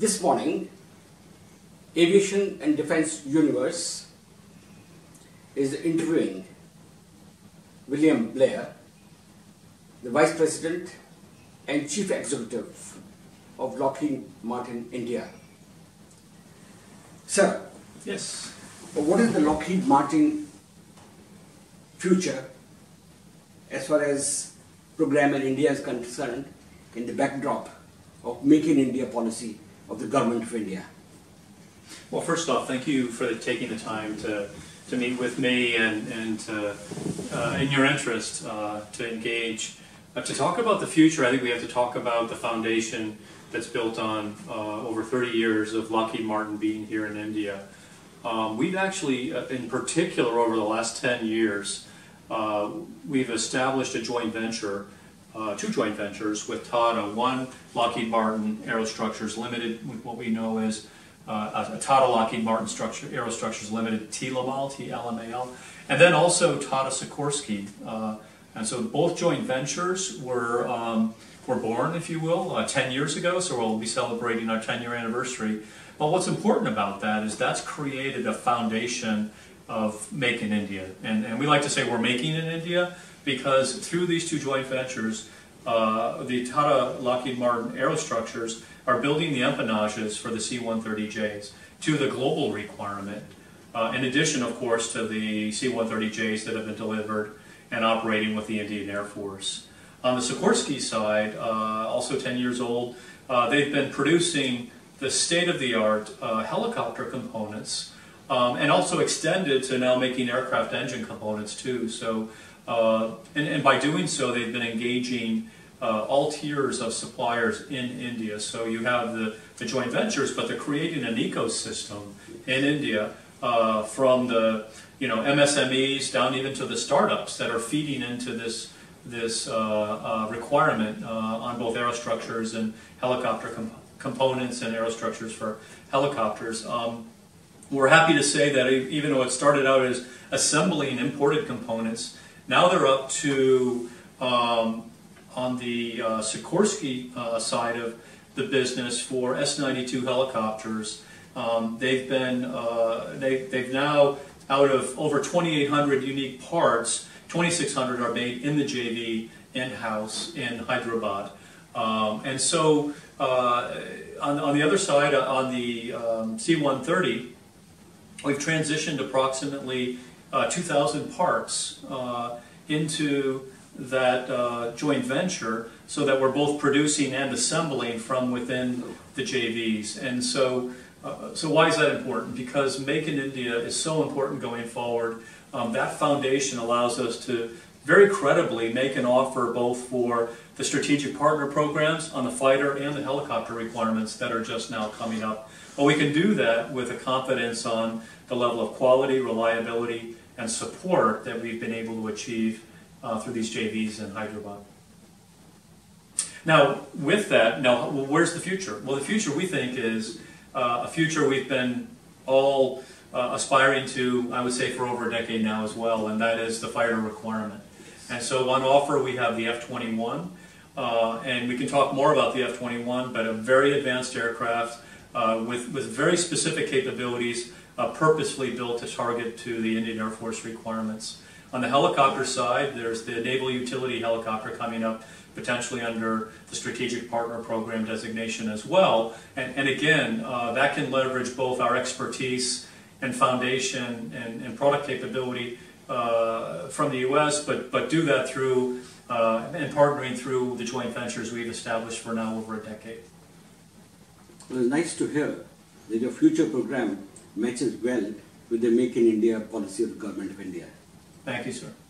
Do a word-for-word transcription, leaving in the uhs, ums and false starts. This morning, Aviation and Defense Universe is interviewing William Blair, the Vice President and Chief Executive of Lockheed Martin India. Sir, yes. What is the Lockheed Martin future as far as program in India is concerned in the backdrop of Make in India policy of the Government of India? Well, first off, thank you for taking the time to, to meet with me and, and to, uh, in your interest uh, to engage. Uh, to talk about the future, I think we have to talk about the foundation that's built on uh, over thirty years of Lockheed Martin being here in India. Um, we've actually, uh, in particular over the last ten years, uh, we've established a joint venture, uh, two joint ventures with Tata. One, Lockheed Martin Aerostructures Limited, what we know as uh, a Tata Lockheed Martin Structure, Aerostructures Limited, T L M A L, T L M A L, and then also Tata Sikorsky. Uh, and so both joint ventures were, um, were born, if you will, uh, ten years ago, so we'll be celebrating our ten-year anniversary. But what's important about that is that's created a foundation of Make in India. And, and we like to say we're making in India because through these two joint ventures, uh, the Tata Lockheed Martin Aerostructures are building the empennages for the C one thirty Js to the global requirement, uh, in addition, of course, to the C one thirty Js that have been delivered and operating with the Indian Air Force. On the Sikorsky side, uh, also ten years old, uh, they've been producing the state-of-the-art uh, helicopter components, um, and also extended to now making aircraft engine components too. So, uh, and, and by doing so, they've been engaging uh, all tiers of suppliers in India. So you have the, the joint ventures, but they're creating an ecosystem in India, uh, from the you know M S M Es down even to the startups that are feeding into this this uh, uh, requirement uh, on both aerostructures and helicopter components. components and aerostructures for helicopters. Um, we're happy to say that even though it started out as assembling imported components, now they're up to, um, on the uh, Sikorsky uh, side of the business for S ninety-two helicopters. Um, they've been, uh, they, they've now, out of over twenty-eight hundred unique parts, twenty-six hundred are made in the J V in-house in Hyderabad. Um, and so, uh, on, on the other side, uh, on the um, C one thirty, we've transitioned approximately uh, two thousand parts uh, into that uh, joint venture so that we're both producing and assembling from within the J Vs. And so, uh, so why is that important? Because Make in India is so important going forward. Um, that foundation allows us to very credibly make an offer both for the strategic partner programs on the fighter and the helicopter requirements that are just now coming up. But we can do that with a confidence on the level of quality, reliability, and support that we've been able to achieve uh, through these J Vs in Hyderabad. Now, with that, now, well, where's the future? Well, the future, we think, is uh, a future we've been all uh, aspiring to, I would say, for over a decade now as well, and that is the fighter requirement. And so on offer, we have the F twenty-one, uh, and we can talk more about the F twenty-one, but a very advanced aircraft uh, with, with very specific capabilities, uh, purposefully built to target to the Indian Air Force requirements. On the helicopter side, there's the Naval Utility Helicopter coming up, potentially under the Strategic Partner Program designation as well. And, and again, uh, that can leverage both our expertise and foundation and, and product capability Uh, from the U S, but but do that through uh, and partnering through the joint ventures we've established for now over a decade. Well, it's nice to hear that your future program matches well with the Make in India policy of the Government of India. Thank you, sir.